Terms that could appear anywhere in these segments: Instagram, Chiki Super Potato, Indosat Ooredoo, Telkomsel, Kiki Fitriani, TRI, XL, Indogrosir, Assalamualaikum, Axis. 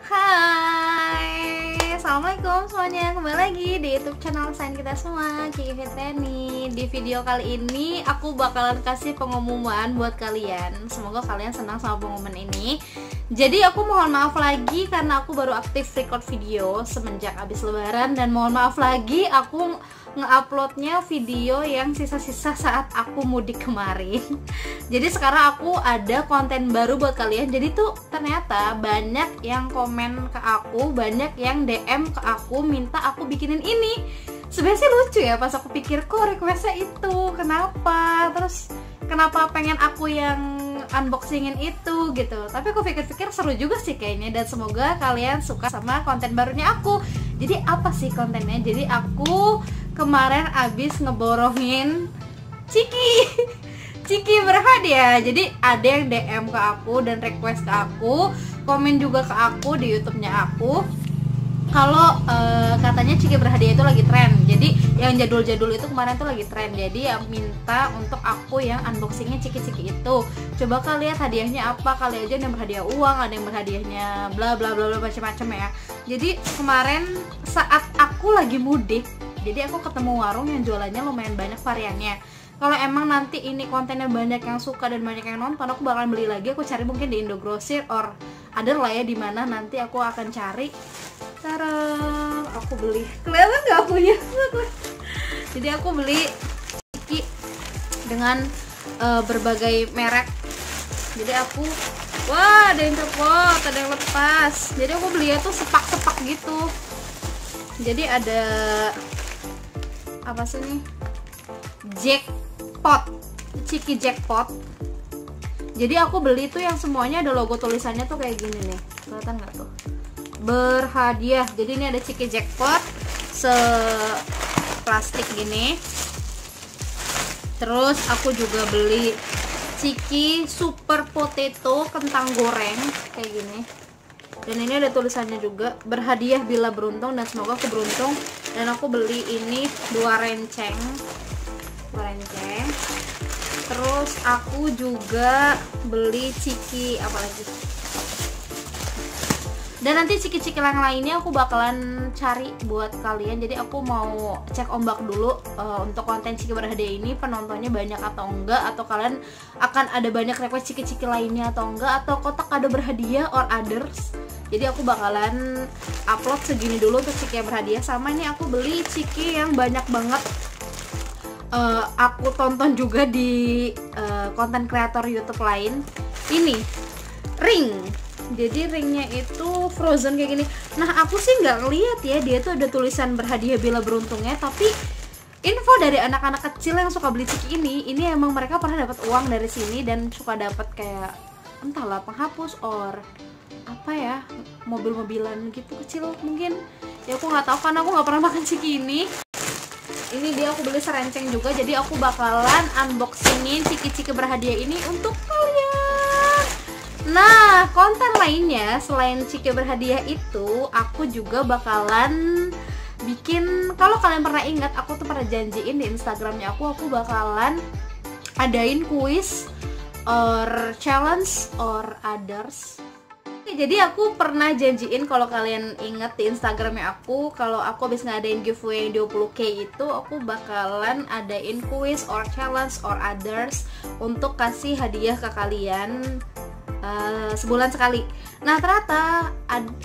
Hai, assalamualaikum semuanya, kembali lagi di YouTube channel kesayangan kita semua, Kiki Fitriani. Di video kali ini aku bakalan kasih pengumuman buat kalian. Semoga kalian senang sama pengumuman ini. Jadi aku mohon maaf lagi karena aku baru aktif record video semenjak habis lebaran, dan mohon maaf lagi aku nge-uploadnya video yang sisa-sisa saat aku mudik kemarin. Jadi sekarang aku ada konten baru buat kalian. Jadi tuh ternyata banyak yang komen ke aku, banyak yang DM ke aku minta aku bikinin ini. Sebenarnya sih lucu ya, pas aku pikir kok requestnya itu kenapa, terus kenapa pengen aku yang unboxingin itu gitu. Tapi aku pikir-pikir seru juga sih kayaknya, dan semoga kalian suka sama konten barunya aku. Jadi apa sih kontennya? Jadi aku kemarin abis ngeborongin Chiki berhad ya. Jadi ada yang DM ke aku dan request ke aku, komen juga ke aku di YouTube-nya aku. Kalau katanya Chiki berhadiah itu lagi tren. Jadi yang jadul-jadul itu kemarin tuh lagi tren. Jadi yang minta untuk aku yang unboxingnya Chiki itu. Coba kalian lihat hadiahnya apa. Kali aja ada yang berhadiah uang, ada yang berhadiahnya bla bla bla bla macam-macam ya. Jadi kemarin saat aku lagi mudik, jadi aku ketemu warung yang jualannya lumayan banyak variannya. Kalau emang nanti ini kontennya banyak yang suka dan banyak yang nonton, aku bakalan beli lagi. Aku cari mungkin di Indogrosir or ada lah ya, dimana nanti aku akan cari. Taram, aku beli. Kelihatan nggak punya? Jadi aku beli Chiki dengan berbagai merek. Jadi aku, wah ada yang copot, ada yang lepas. Jadi aku belinya tuh sepak-sepak gitu. Jadi ada apa sih nih? Jackpot, Chiki Jackpot. Jadi aku beli tuh yang semuanya ada logo tulisannya tuh kayak gini nih. Kelihatan nggak tuh? Berhadiah. Jadi ini ada Chiki Jackpot seplastik gini. Terus aku juga beli Chiki Super Potato, kentang goreng kayak gini. Dan ini ada tulisannya juga, berhadiah bila beruntung, dan semoga aku beruntung. Dan aku beli ini dua renceng. Terus aku juga beli Chiki apalagi. Dan nanti Chiki-Chiki yang lainnya aku bakalan cari buat kalian. Jadi aku mau cek ombak dulu untuk konten Chiki berhadiah ini penontonnya banyak atau enggak, atau kalian akan ada banyak request Chiki-Chiki lainnya atau enggak, atau kotak kado berhadiah or others. Jadi aku bakalan upload segini dulu untuk Chiki yang berhadiah. Sama ini aku beli Chiki yang banyak banget aku tonton juga di konten kreator YouTube lain. Ini ring. Jadi ringnya itu frozen kayak gini. Nah aku sih nggak ngeliat ya, dia tuh ada tulisan berhadiah bila beruntungnya. Tapi info dari anak-anak kecil yang suka beli Chiki ini emang mereka pernah dapat uang dari sini, dan suka dapat kayak entahlah penghapus or apa ya, mobil-mobilan gitu kecil mungkin. Ya aku nggak tahu karena aku nggak pernah makan Chiki ini. Ini dia aku beli serenceng juga. Jadi aku bakalan unboxingin Chiki-Chiki berhadiah ini untuk kalian. Nah, konten lainnya selain Chiki berhadiah itu, aku juga bakalan bikin. Kalau kalian pernah ingat, aku tuh pernah janjiin di Instagramnya aku bakalan adain kuis or challenge or others. Jadi aku pernah janjiin, kalau kalian inget di Instagramnya aku, kalau aku habis ngadain giveaway 20k itu, aku bakalan adain kuis or challenge or others untuk kasih hadiah ke kalian sebulan sekali. Nah ternyata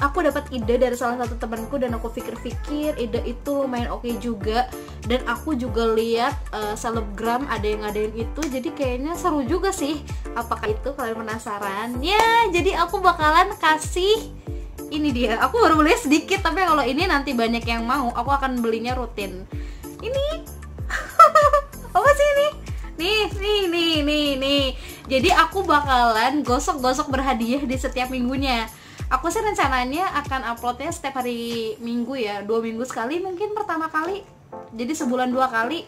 aku dapat ide dari salah satu temanku, dan aku pikir-pikir ide itu lumayan oke juga. Dan aku juga lihat selebgram ada yang ngadain itu, jadi kayaknya seru juga sih. Apakah itu, kalian penasaran? Ya, jadi aku bakalan kasih ini dia. Aku baru beli sedikit, tapi kalau ini nanti banyak yang mau, aku akan belinya rutin. Ini apa sih ini? Nih. Jadi aku bakalan gosok-gosok berhadiah di setiap minggunya. Aku sih rencananya akan uploadnya setiap hari Minggu ya, 2 minggu sekali mungkin pertama kali. Jadi sebulan 2 kali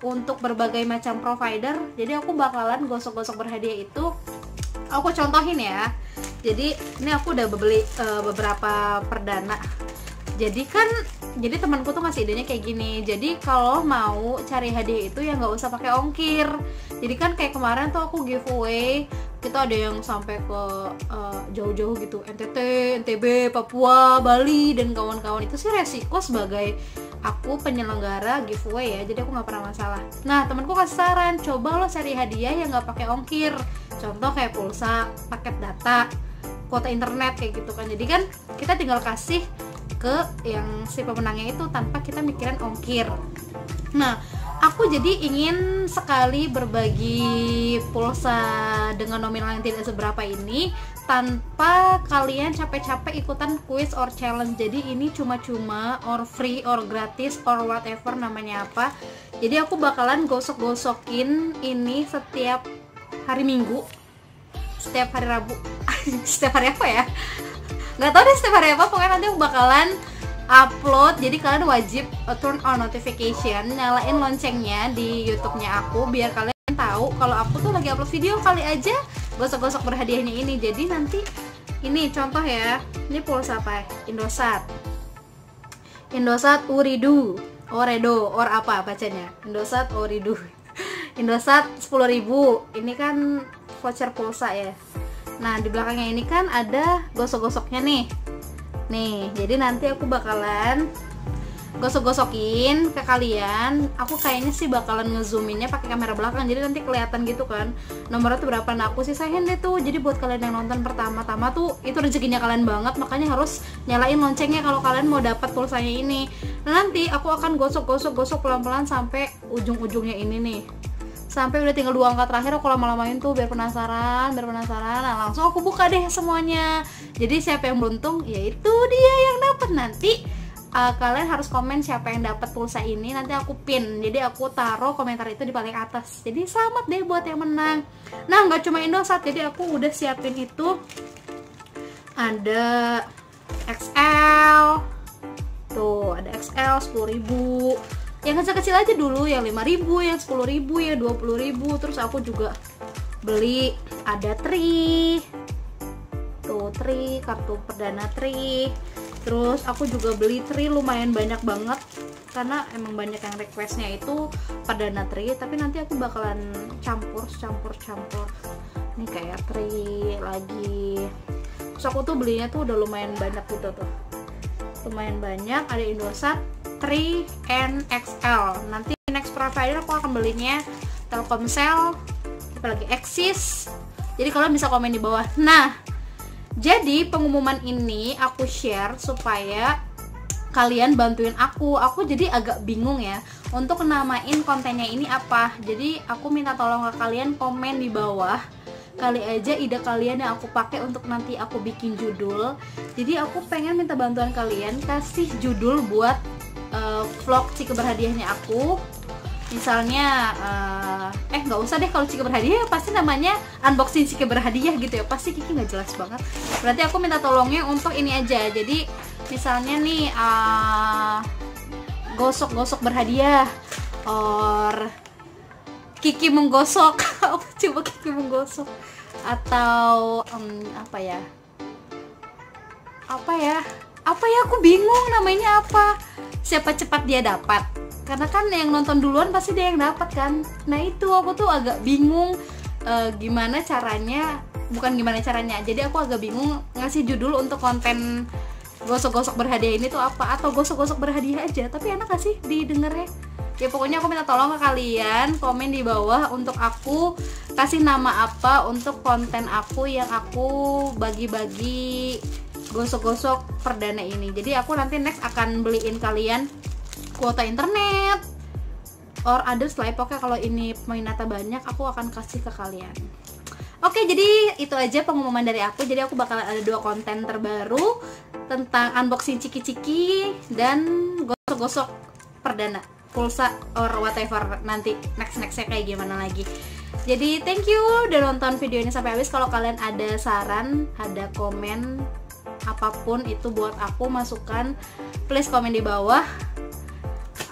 untuk berbagai macam provider. Jadi aku bakalan gosok-gosok berhadiah itu. Aku contohin ya. Jadi ini aku udah beli beberapa perdana. Jadi temanku tuh ngasih idenya kayak gini. Jadi kalau mau cari hadiah itu ya nggak usah pakai ongkir. Jadi kan kayak kemarin tuh aku giveaway kita ada yang sampai ke jauh-jauh gitu, NTT, NTB, Papua, Bali, dan kawan-kawan. Itu sih resiko sebagai aku penyelenggara giveaway ya, jadi aku nggak pernah masalah. Nah, temanku kasih saran, coba lo cari hadiah yang nggak pakai ongkir, contoh kayak pulsa, paket data, kuota internet kayak gitu kan. Jadi kan kita tinggal kasih ke yang si pemenangnya itu tanpa kita mikirin ongkir. Nah, aku jadi ingin sekali berbagi pulsa dengan nominal yang tidak seberapa ini tanpa kalian capek-capek ikutan quiz or challenge. Jadi ini cuma-cuma or free or gratis or whatever namanya apa. Jadi aku bakalan gosok-gosokin ini setiap hari Minggu, setiap hari Rabu, setiap hari apa ya? Nggak tahu deh setiap hari apa, pokoknya nanti aku bakalan upload. Jadi kalian wajib turn on notification, nyalain loncengnya di YouTube-nya aku biar kalian tahu kalau aku tuh lagi upload video. Kali aja gosok-gosok berhadiahnya ini. Jadi nanti ini contoh ya, ini pulsa apa? Indosat, Indosat Ooredoo, Ooredoo or apa bacanya, Indosat Ooredoo, Indosat 10.000. Ini kan voucher pulsa ya. Nah, di belakangnya ini kan ada gosok-gosoknya nih. Nih, jadi nanti aku bakalan gosok-gosokin ke kalian. Aku kayaknya sih bakalan ngezoominnya pakai kamera belakang, jadi nanti kelihatan gitu kan nomornya tuh berapa. Nah, aku sisain deh tuh. Jadi buat kalian yang nonton pertama-tama tuh, itu rezekinya kalian banget, makanya harus nyalain loncengnya kalau kalian mau dapat pulsanya ini. Nah, nanti aku akan gosok-gosok pelan-pelan sampai ujung-ujungnya ini nih, sampai udah tinggal 2 angka terakhir. Aku lama-lamain tuh biar penasaran, nah langsung aku buka deh semuanya. Jadi siapa yang beruntung, yaitu dia yang dapat. Nanti kalian harus komen siapa yang dapat pulsa ini, nanti aku pin. Jadi aku taruh komentar itu di paling atas. Jadi selamat deh buat yang menang. Nah, nggak cuma Indosat, jadi aku udah siapin itu ada XL tuh, ada XL 10.000, yang kecil-kecil aja dulu, yang 5.000, yang 10.000, ya 20.000. terus aku juga beli ada TRI tuh, TRI kartu perdana TRI. Terus aku juga beli TRI lumayan banyak banget karena emang banyak yang requestnya itu perdana TRI, tapi nanti aku bakalan campur ini kayak TRI lagi. Terus aku tuh belinya tuh udah lumayan banyak gitu tuh, lumayan banyak. Ada Indosat, TRI, and XL. Nanti next provider aku akan belinya Telkomsel, apalagi Axis. Jadi kalian bisa komen di bawah. Nah, jadi pengumuman ini aku share supaya kalian bantuin aku. Aku jadi agak bingung ya untuk namain kontennya ini apa. Jadi aku minta tolong ke kalian komen di bawah. Kali aja ide kalian yang aku pakai untuk nanti aku bikin judul. Jadi aku pengen minta bantuan kalian kasih judul buat vlog Chiki berhadiahnya aku. Misalnya nggak usah deh, kalau Chiki berhadiah pasti namanya unboxing Chiki berhadiah gitu ya, pasti Kiki nggak jelas banget. Berarti aku minta tolongnya untuk ini aja. Jadi misalnya nih gosok-gosok berhadiah or Kiki menggosok. Coba Kiki menggosok atau apa ya aku bingung namanya apa. Siapa cepat dia dapat, karena kan yang nonton duluan pasti dia yang dapat kan. Nah, itu aku tuh agak bingung gimana caranya, jadi aku agak bingung ngasih judul untuk konten gosok-gosok berhadiah ini tuh apa, atau gosok-gosok berhadiah aja. Tapi enak gak sih didengarnya? Ya pokoknya aku minta tolong ke kalian komen di bawah untuk aku kasih nama apa untuk konten aku yang aku bagi-bagi gosok-gosok perdana ini. Jadi aku nanti next akan beliin kalian kuota internet or others lah, pokoknya kalau ini peminatnya banyak aku akan kasih ke kalian. Oke, jadi itu aja pengumuman dari aku. Jadi aku bakal ada 2 konten terbaru tentang unboxing Chiki-Chiki dan gosok-gosok perdana pulsa or whatever. Nanti next-nextnya kayak gimana lagi. Jadi thank you udah nonton video ini sampai habis. Kalau kalian ada saran, ada komen apapun itu buat aku, masukan, please komen di bawah.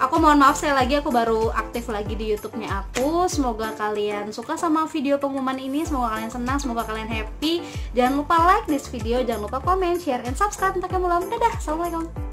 Aku mohon maaf, aku baru aktif lagi di YouTube-nya aku. Semoga kalian suka sama video pengumuman ini, semoga kalian senang, semoga kalian happy. Jangan lupa like this video, jangan lupa komen, share, and subscribe. Untuk yang belum, dadah, assalamualaikum.